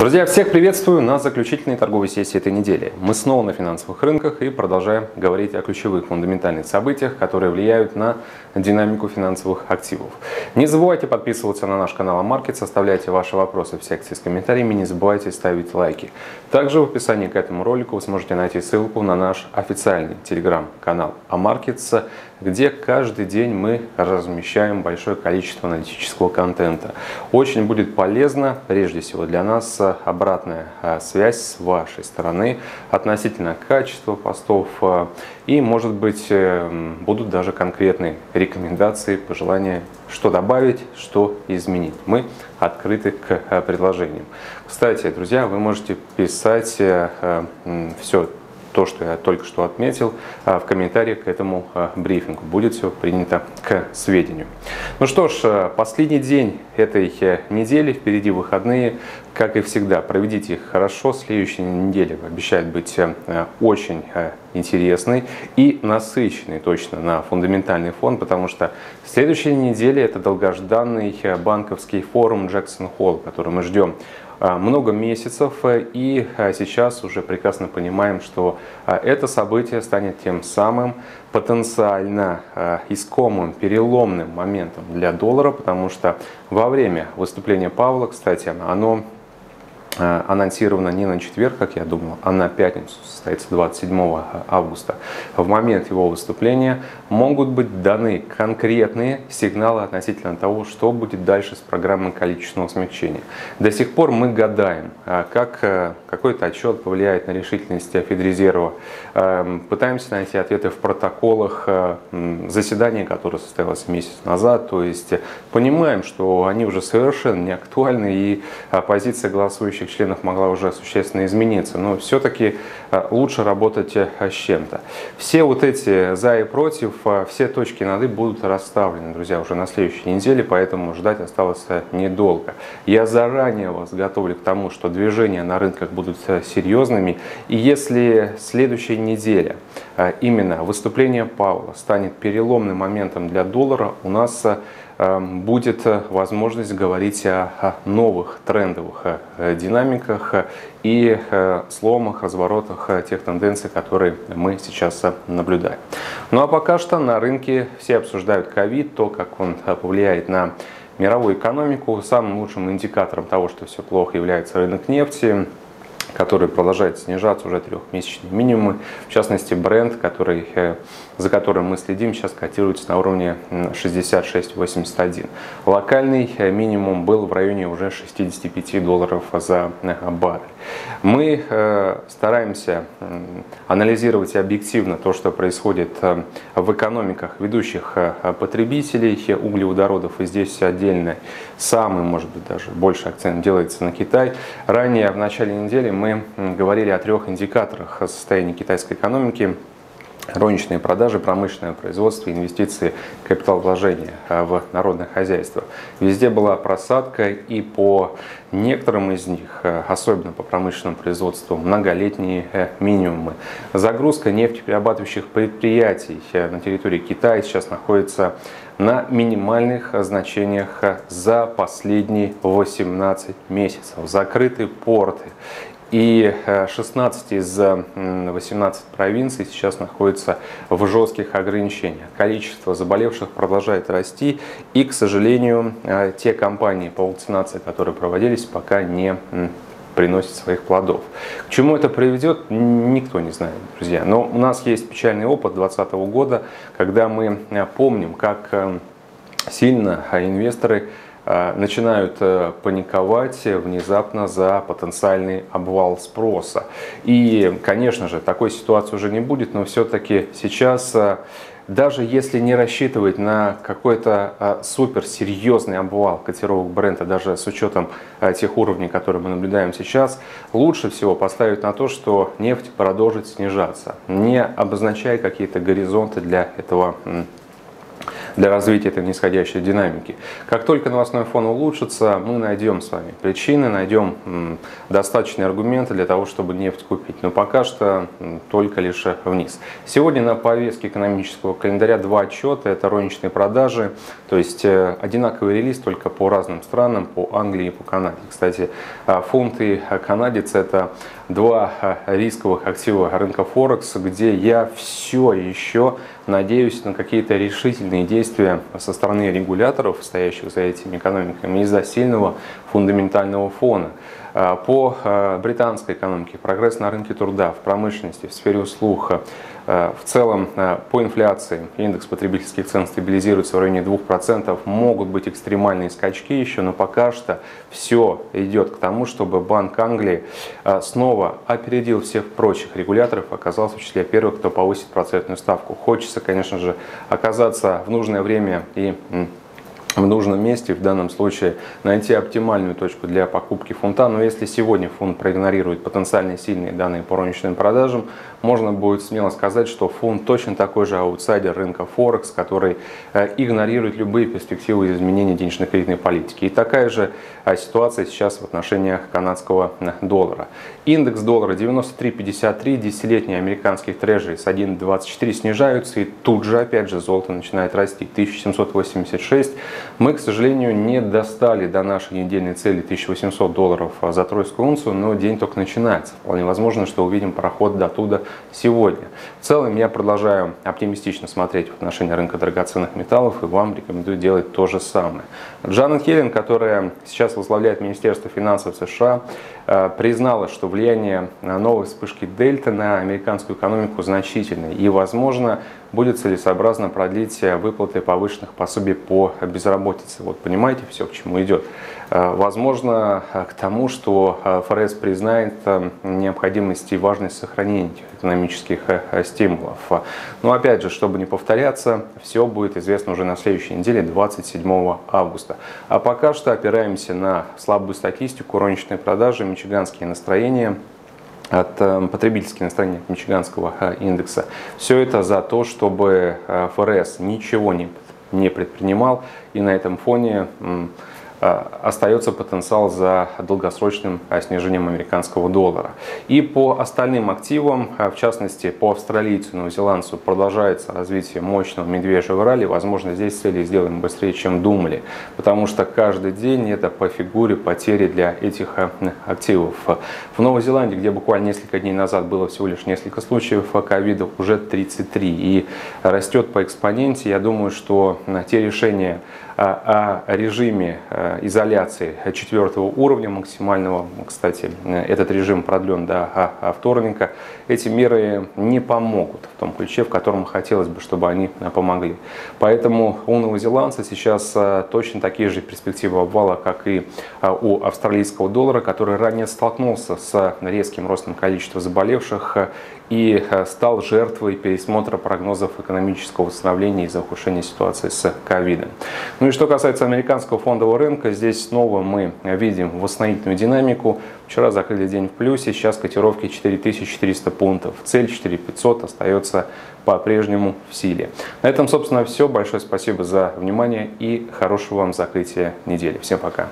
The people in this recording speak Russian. Друзья, всех приветствую на заключительной торговой сессии этой недели. Мы снова на финансовых рынках и продолжаем говорить о ключевых фундаментальных событиях, которые влияют на динамику финансовых активов. Не забывайте подписываться на наш канал AMarkets, оставляйте ваши вопросы в секции с комментариями, не забывайте ставить лайки. Также в описании к этому ролику вы сможете найти ссылку на наш официальный телеграм-канал AMarkets, где каждый день мы размещаем большое количество аналитического контента. Очень будет полезно, прежде всего для нас, обратная связь с вашей стороны относительно качества постов и, может быть, будут даже конкретные рекомендации, пожелания, что добавить, что изменить. Мы открыты к предложениям. Кстати, друзья, вы можете писать все то, что я только что отметил, в комментариях к этому брифингу. Будет все принято к сведению. Ну что ж, последний день этой недели, впереди выходные. Как и всегда, проведите их хорошо. Следующая неделя обещает быть очень интересный и насыщенный точно на фундаментальный фон, потому что следующая неделя – это долгожданный банковский форум Джексон Холл, который мы ждем много месяцев, и сейчас уже прекрасно понимаем, что это событие станет тем самым потенциально искомым, переломным моментом для доллара, потому что во время выступления Павла, кстати, оно анонсирована не на четверг, как я думал, а на пятницу, состоится 27 августа. В момент его выступления могут быть даны конкретные сигналы относительно того, что будет дальше с программой количественного смягчения. До сих пор мы гадаем, как какой-то отчет повлияет на решительность Федрезерва. Пытаемся найти ответы в протоколах заседания, которое состоялось месяц назад. То есть понимаем, что они уже совершенно не актуальны, и позиция голосующих членов могла уже существенно измениться, но все-таки лучше работать с чем-то. Все вот эти за и против, все точки над «и» будут расставлены, друзья, уже на следующей неделе, поэтому ждать осталось недолго. Я заранее вас готовлю к тому, что движения на рынках будут серьезными, и если следующая неделя, именно выступление Пауэлла, станет переломным моментом для доллара, у нас будет возможность говорить о новых трендовых динамиках и сломах, разворотах тех тенденций, которые мы сейчас наблюдаем. Ну а пока что на рынке все обсуждают ковид, то, как он повлияет на мировую экономику. Самым лучшим индикатором того, что все плохо, является рынок нефти, который продолжает снижаться, уже трехмесячные минимумы. В частности, Brent, за которым мы следим, сейчас котируется на уровне 66.81. Локальный минимум был в районе уже 65 долларов за баррель. Мы стараемся анализировать объективно то, что происходит в экономиках ведущих потребителей углеводородов. И здесь отдельно самый, может быть, даже больше акцент делается на Китай. Ранее, в начале недели, мы говорили о трех индикаторах состояния китайской экономики: розничные продажи, промышленное производство, инвестиции, капиталовложения в народное хозяйство. Везде была просадка, и по некоторым из них, особенно по промышленному производству, многолетние минимумы. Загрузка нефтеперерабатывающих предприятий на территории Китая сейчас находится на минимальных значениях за последние 18 месяцев. Закрыты порты. И 16 из 18 провинций сейчас находятся в жестких ограничениях. Количество заболевших продолжает расти. И, к сожалению, те кампании по вакцинации, которые проводились, пока не приносит своих плодов. К чему это приведет, никто не знает, друзья. Но у нас есть печальный опыт 2020 года, когда мы помним, как сильно инвесторы начинают паниковать внезапно за потенциальный обвал спроса. И, конечно же, такой ситуации уже не будет, но все-таки сейчас, даже если не рассчитывать на какой-то суперсерьезный обвал котировок Брента, даже с учетом тех уровней, которые мы наблюдаем сейчас, лучше всего поставить на то, что нефть продолжит снижаться, не обозначая какие-то горизонты для этого для развития этой нисходящей динамики. Как только новостной фон улучшится, мы найдем с вами причины, найдем достаточные аргументы для того, чтобы нефть купить. Но пока что только лишь вниз. Сегодня на повестке экономического календаря два отчета. Это розничные продажи, то есть одинаковый релиз только по разным странам, по Англии и по Канаде. Кстати, фунт и канадец – это два рисковых актива рынка Форекс, где я все еще надеюсь на какие-то решительные действия со стороны регуляторов, стоящих за этими экономиками, из-за сильного фундаментального фона. По британской экономике прогресс на рынке труда, в промышленности, в сфере услуг, в целом по инфляции индекс потребительских цен стабилизируется в районе 2%, могут быть экстремальные скачки еще, но пока что все идет к тому, чтобы Банк Англии снова опередил всех прочих регуляторов, оказался в числе первых, кто повысит процентную ставку. Хочется, конечно же, оказаться в нужное время и в нужном месте, в данном случае найти оптимальную точку для покупки фунта. Но если сегодня фунт проигнорирует потенциально сильные данные по розничным продажам, можно будет смело сказать, что фунт точно такой же аутсайдер рынка Форекс, который игнорирует любые перспективы изменения денежно-кредитной политики. И такая же ситуация сейчас в отношениях канадского доллара. Индекс доллара 93.53, десятилетние американских трежери с 1.24 снижаются, и тут же опять же золото начинает расти. 1786. Мы, к сожалению, не достали до нашей недельной цели $1800 за тройскую унцию, но день только начинается. Вполне возможно, что увидим проход до туда сегодня. В целом, я продолжаю оптимистично смотреть в отношении рынка драгоценных металлов и вам рекомендую делать то же самое. Джанет Йеллен, которая сейчас возглавляет Министерство финансов США, признала, что влияние новой вспышки дельта на американскую экономику значительное и, возможно, будет целесообразно продлить выплаты повышенных пособий по безработице. Вот понимаете все, к чему идет. Возможно, к тому, что ФРС признает необходимость и важность сохранения экономических стимулов. Но опять же, чтобы не повторяться, все будет известно уже на следующей неделе, 27 августа. А пока что опираемся на слабую статистику, розничные продажи, мичиганские настроения. От потребительских настроений от Мичиганского индекса. Все это за то, чтобы ФРС ничего не предпринимал, и на этом фоне остается потенциал за долгосрочным снижением американского доллара. И по остальным активам, в частности по австралийцу и новозеландцу, продолжается развитие мощного медвежьего ралли. Возможно, здесь цели сделаем быстрее, чем думали, потому что каждый день это по фигуре потери для этих активов. В Новой Зеландии, где буквально несколько дней назад было всего лишь несколько случаев ковида, уже 33 и растет по экспоненте. Я думаю, что те решения о режиме изоляции 4-го уровня максимального. Кстати, этот режим продлен до вторника. Эти меры не помогут в том ключе, в котором хотелось бы, чтобы они помогли. Поэтому у новозеландца сейчас точно такие же перспективы обвала, как и у австралийского доллара, который ранее столкнулся с резким ростом количества заболевших и стал жертвой пересмотра прогнозов экономического восстановления из-за ухудшения ситуации с ковидом. Ну и что касается американского фондового рынка, здесь снова мы видим восстановительную динамику. Вчера закрыли день в плюсе, сейчас котировки 4400 пунктов. Цель 4500 остается по-прежнему в силе. На этом, собственно, все. Большое спасибо за внимание и хорошего вам закрытия недели. Всем пока!